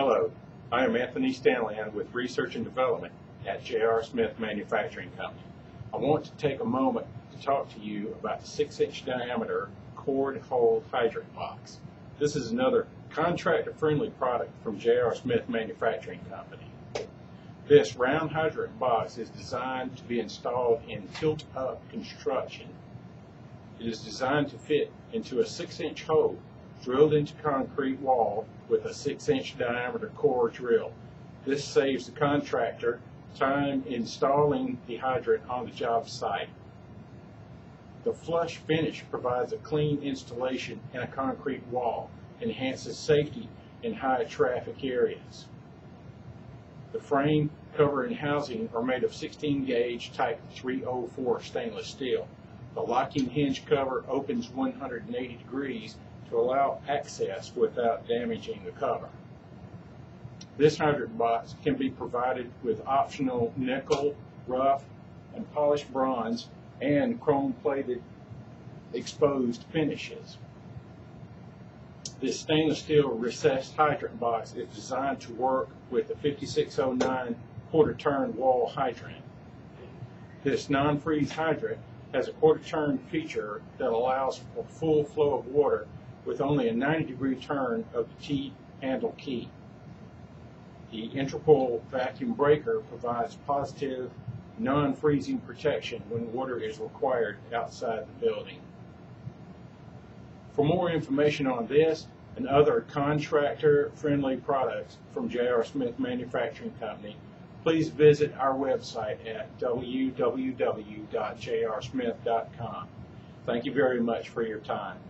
Hello, I am Anthony Stanley with Research and Development at J.R. Smith Manufacturing Company. I want to take a moment to talk to you about the 6-inch diameter cord hole hydrant box. This is another contractor-friendly product from J.R. Smith Manufacturing Company. This round hydrant box is designed to be installed in tilt-up construction. It is designed to fit into a 6-inch hole drilled into concrete wall with a 6-inch diameter core drill. This saves the contractor time installing the hydrant on the job site. The flush finish provides a clean installation in a concrete wall, enhances safety in high traffic areas. The frame, cover, and housing are made of 16-gauge type 304 stainless steel. The locking hinge cover opens 180 degrees to allow access without damaging the cover. This hydrant box can be provided with optional nickel, rough, and polished bronze and chrome-plated exposed finishes. This stainless steel recessed hydrant box is designed to work with the 5609 quarter-turn wall hydrant. This non-freeze hydrant has a quarter-turn feature that allows for full flow of water with only a 90-degree turn of the T-handle key. The Interpole vacuum breaker provides positive, non-freezing protection when water is required outside the building. For more information on this and other contractor-friendly products from J.R. Smith Manufacturing Company, please visit our website at www.jrsmith.com. Thank you very much for your time.